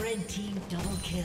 Red team double kill.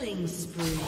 Killing spree.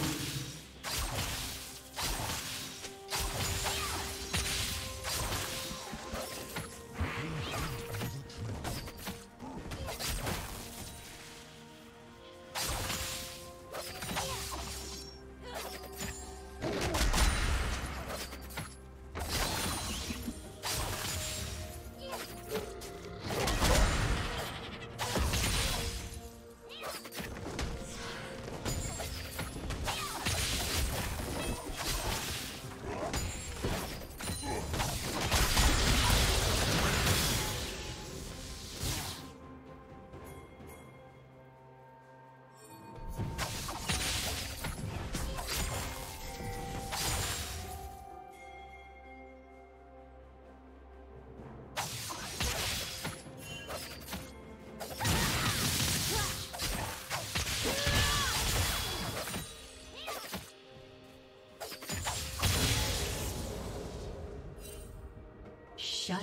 Shut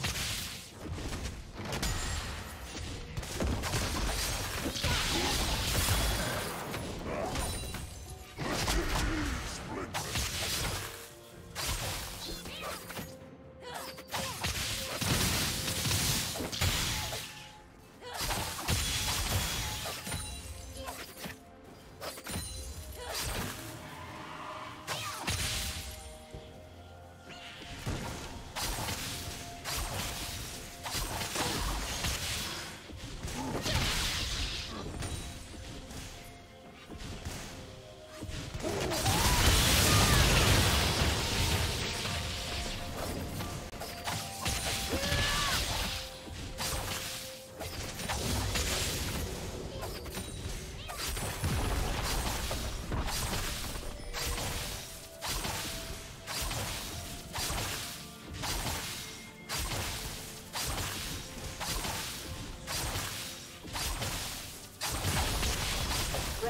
The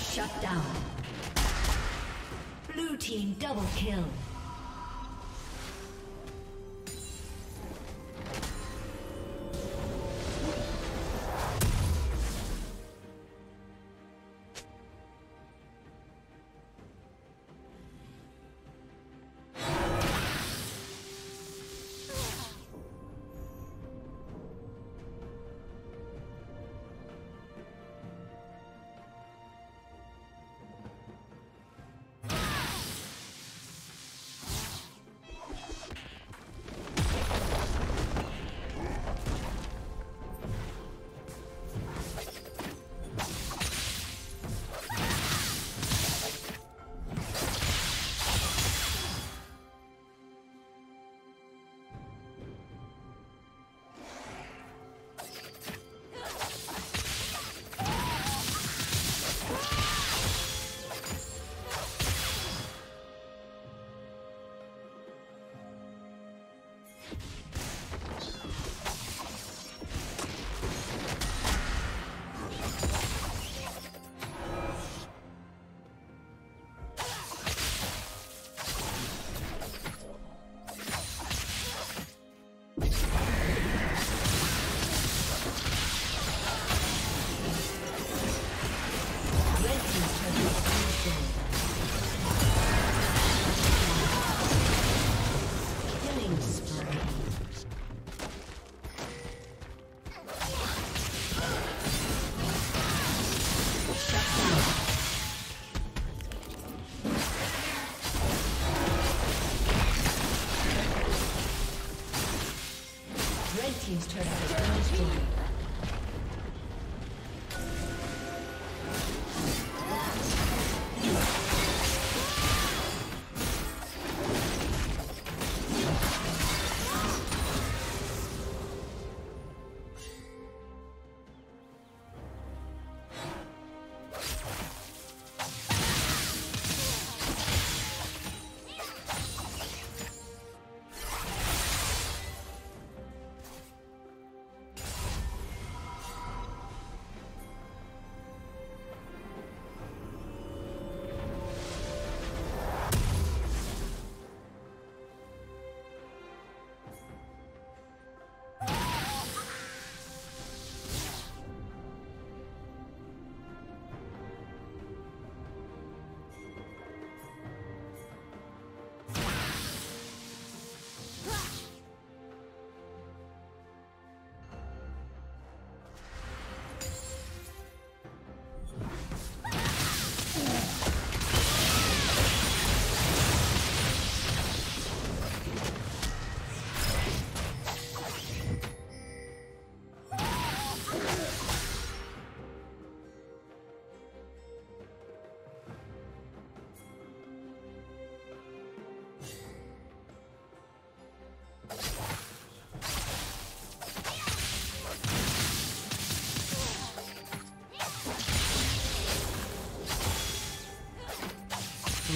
Shut down. Blue team double kill.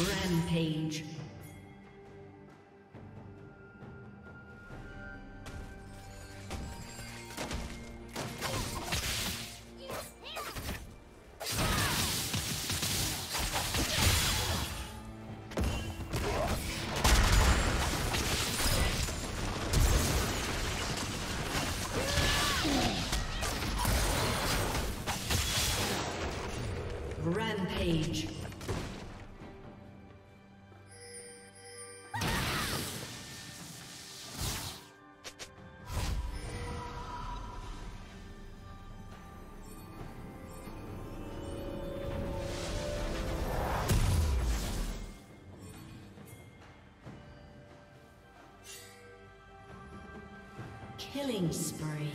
Rampage. Rampage. Killing spree.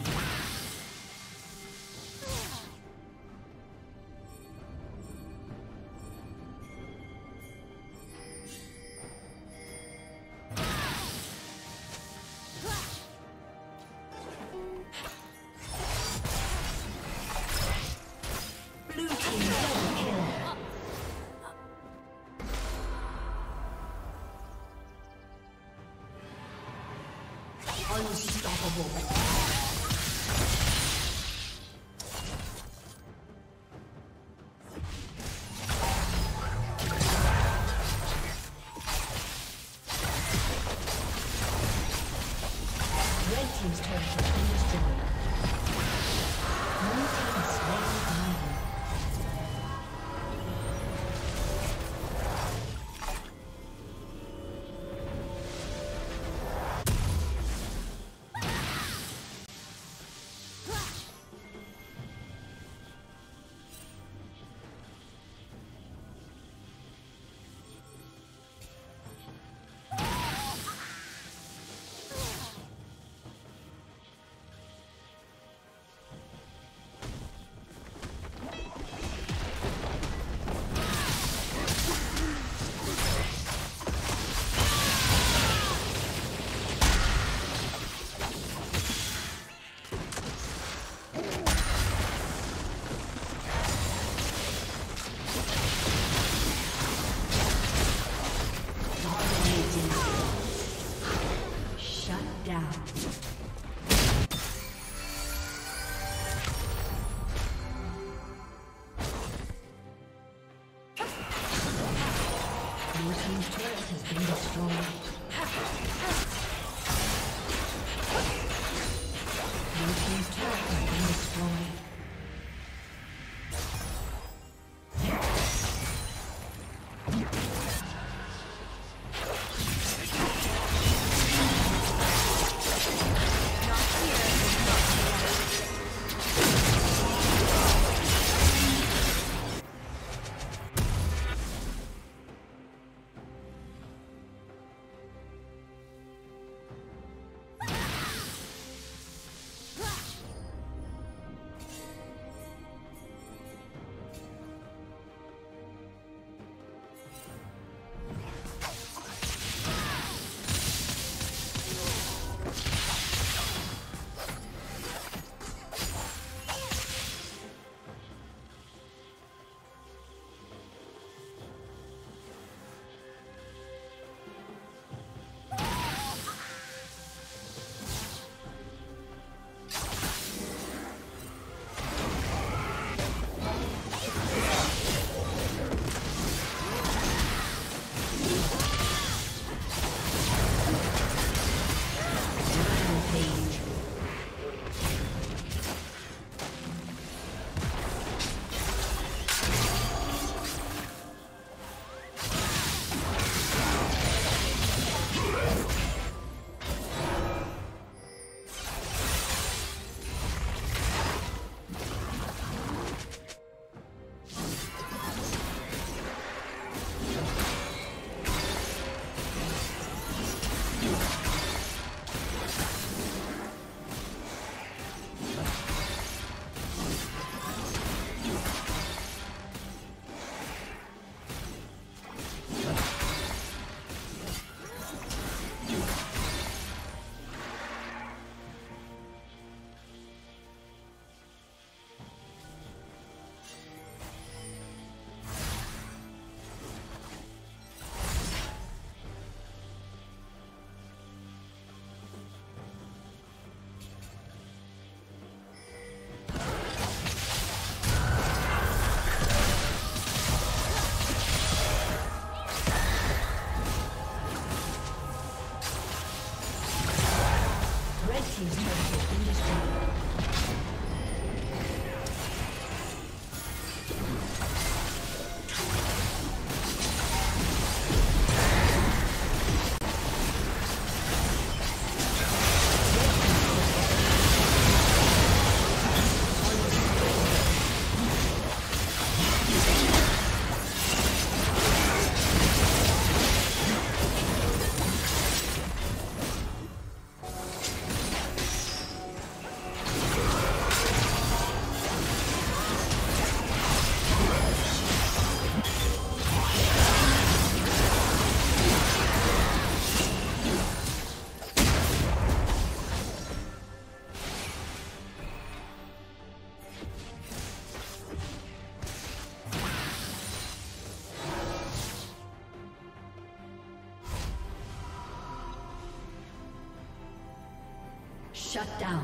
Shut down.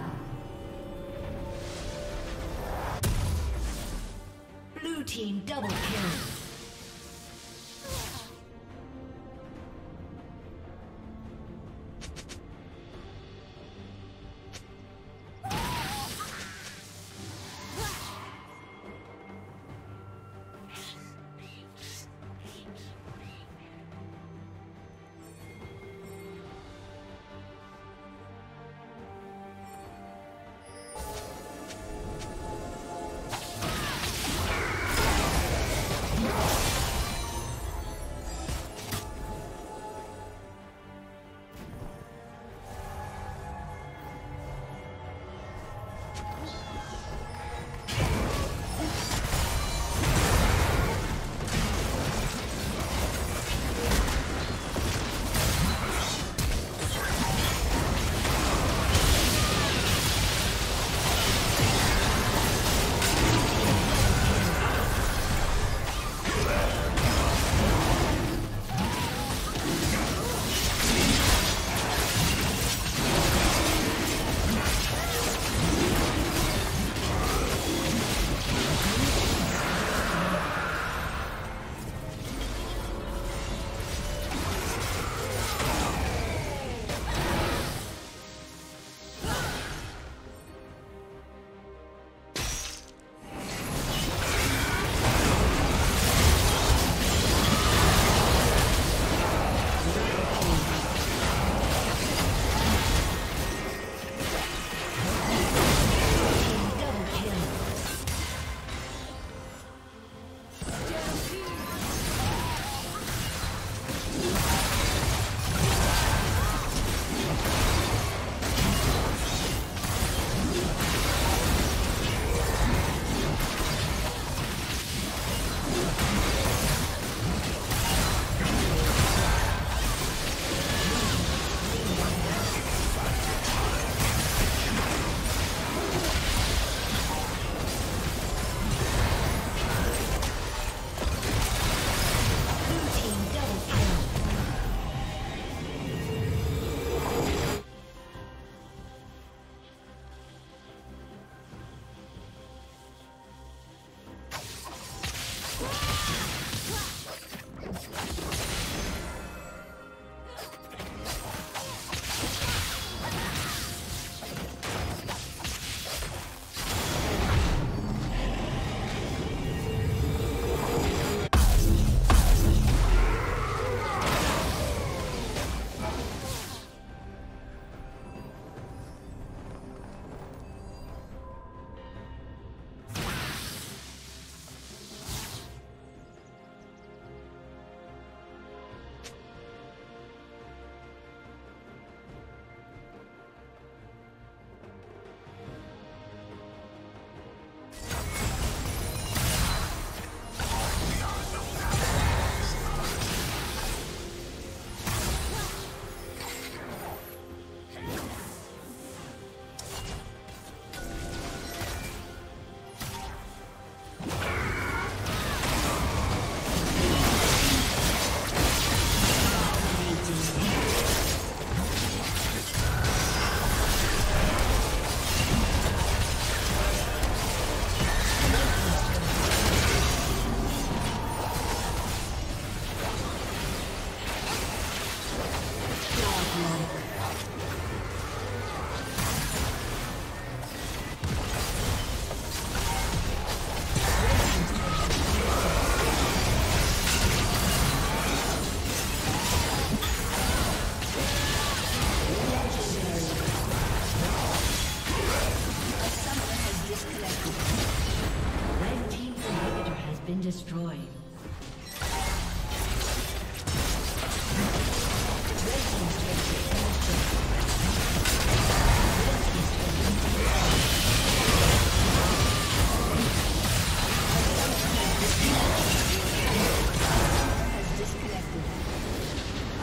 Blue team double kill.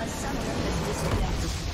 Someone has disconnected.